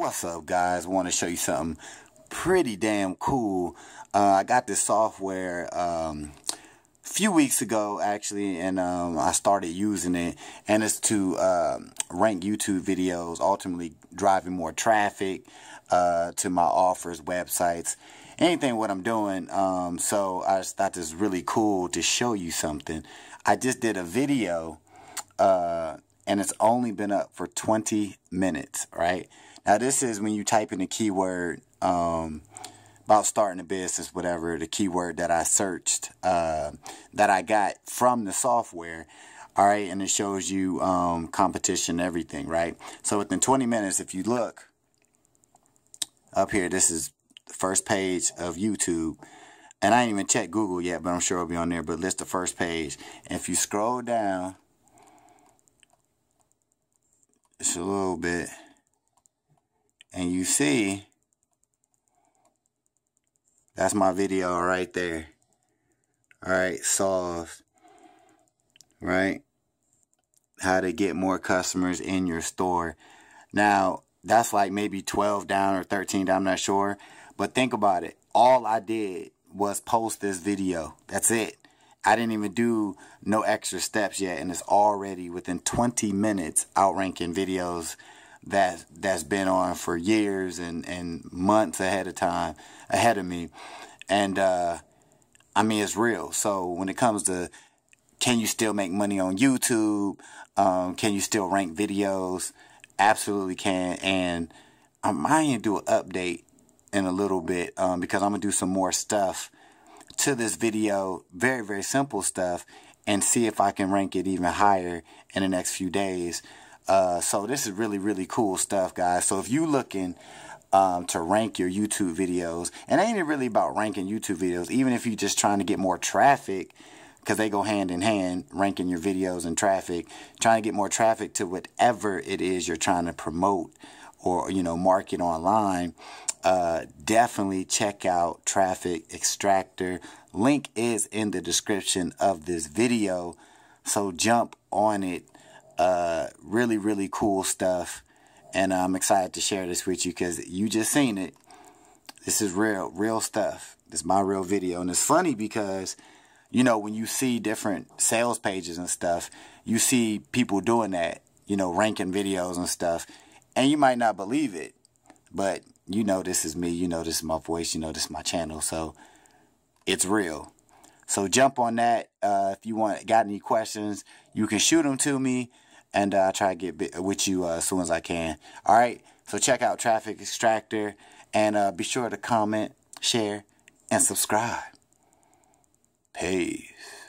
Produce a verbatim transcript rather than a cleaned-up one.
What's up, guys? Want to show you something pretty damn cool. Uh, I got this software um, a few weeks ago, actually, and um, I started using it. And it's to uh, rank YouTube videos, ultimately driving more traffic uh, to my offers, websites, anything what I'm doing. Um, so I just thought this was really cool to show you something. I just did a video, uh, and it's only been up for twenty minutes, right? Now, this is when you type in a keyword um, about starting a business, whatever, the keyword that I searched, uh, that I got from the software, all right? And it shows you um, competition, everything, right? So within twenty minutes, if you look up here, this is the first page of YouTube. And I ain't even checked Google yet, but I'm sure it'll be on there. But list the first page. And if you scroll down just a little bit, and you see, that's my video right there. All right, solved, right? How to get more customers in your store. Now, that's like maybe twelve down or thirteen down, I'm not sure. But think about it. All I did was post this video. That's it. I didn't even do no extra steps yet, and it's already within twenty minutes outranking videos that that's been on for years and and months ahead of time ahead of me. And uh I mean, it's real. So when it comes to, can you still make money on YouTube, um can you still rank videos? Absolutely can. And I'm going to do an update in a little bit, um because I'm going to do some more stuff to this video, very very simple stuff, and see if I can rank it even higher in the next few days. Uh, so this is really, really cool stuff, guys. So if you're looking um, to rank your YouTube videos, and it ain't really about ranking YouTube videos, even if you're just trying to get more traffic, because they go hand in hand, ranking your videos and traffic, trying to get more traffic to whatever it is you're trying to promote or, you know, market online, uh, definitely check out Traffic Extractor. Link is in the description of this video, so jump on it. Uh, really, really cool stuff, and I'm excited to share this with you because you just seen it. This is real, real stuff. This is my real video, and it's funny because, you know, when you see different sales pages and stuff, you see people doing that, you know, ranking videos and stuff, and you might not believe it, but you know this is me, you know this is my voice, you know this is my channel, so it's real. So jump on that. Uh, if you want, got any questions, you can shoot them to me. And uh, I'll try to get bit with you uh, as soon as I can. All right, so check out Traffic Extractor. And uh, be sure to comment, share, and subscribe. Peace.